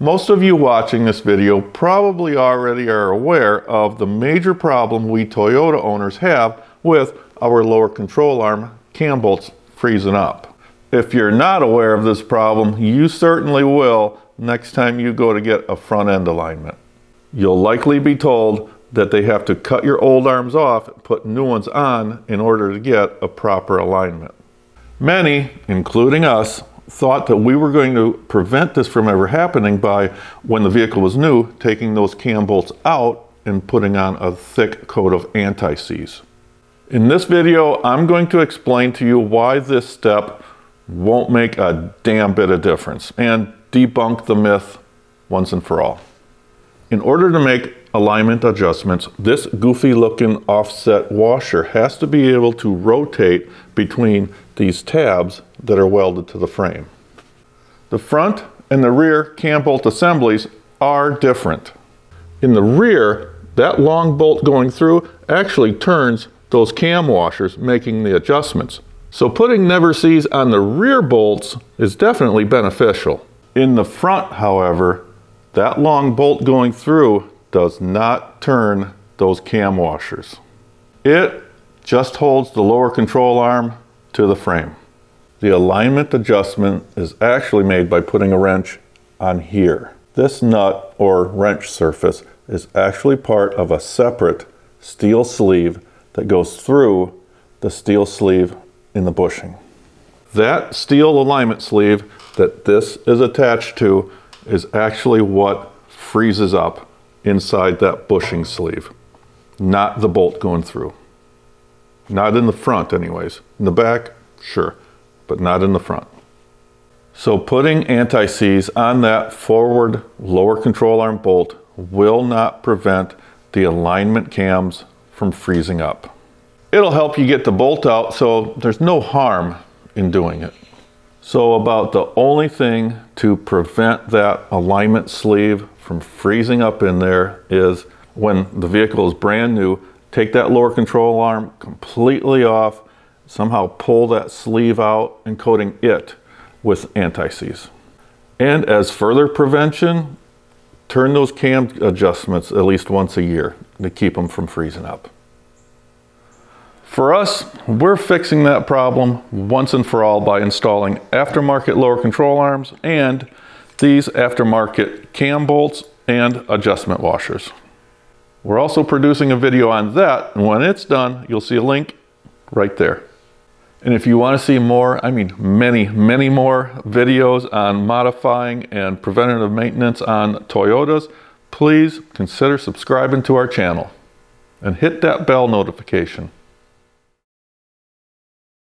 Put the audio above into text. Most of you watching this video probably already are aware of the major problem we Toyota owners have with our lower control arm cam bolts freezing up. If you're not aware of this problem, you certainly will next time you go to get a front end alignment. You'll likely be told that they have to cut your old arms off and put new ones on in order to get a proper alignment. Many, including us, thought that we were going to prevent this from ever happening by, when the vehicle was new, taking those cam bolts out and putting on a thick coat of anti-seize. In this video, I'm going to explain to you why this step won't make a damn bit of difference and debunk the myth once and for all. In order to make alignment adjustments, this goofy looking offset washer has to be able to rotate between these tabs that are welded to the frame. The front and the rear cam bolt assemblies are different. In the rear, that long bolt going through actually turns those cam washers, making the adjustments. So putting never seize on the rear bolts is definitely beneficial. In the front, however, that long bolt going through does not turn those cam washers. It just holds the lower control arm to the frame. The alignment adjustment is actually made by putting a wrench on here. This nut or wrench surface is actually part of a separate steel sleeve that goes through the steel sleeve in the bushing. That steel alignment sleeve that this is attached to is actually what freezes up inside that bushing sleeve, not the bolt going through. Not in the front anyways. In the back, sure, but not in the front. So putting anti-seize on that forward lower control arm bolt will not prevent the alignment cams from freezing up. It'll help you get the bolt out, so there's no harm in doing it. So about the only thing to prevent that alignment sleeve from freezing up in there is, when the vehicle is brand new, take that lower control arm completely off, somehow pull that sleeve out and coating it with anti-seize. And as further prevention, turn those cam adjustments at least once a year to keep them from freezing up. For us, we're fixing that problem once and for all by installing aftermarket lower control arms and these aftermarket cam bolts and adjustment washers. We're also producing a video on that, and when it's done, you'll see a link right there. And if you want to see more, I mean many more videos on modifying and preventative maintenance on Toyotas, please consider subscribing to our channel and hit that bell notification.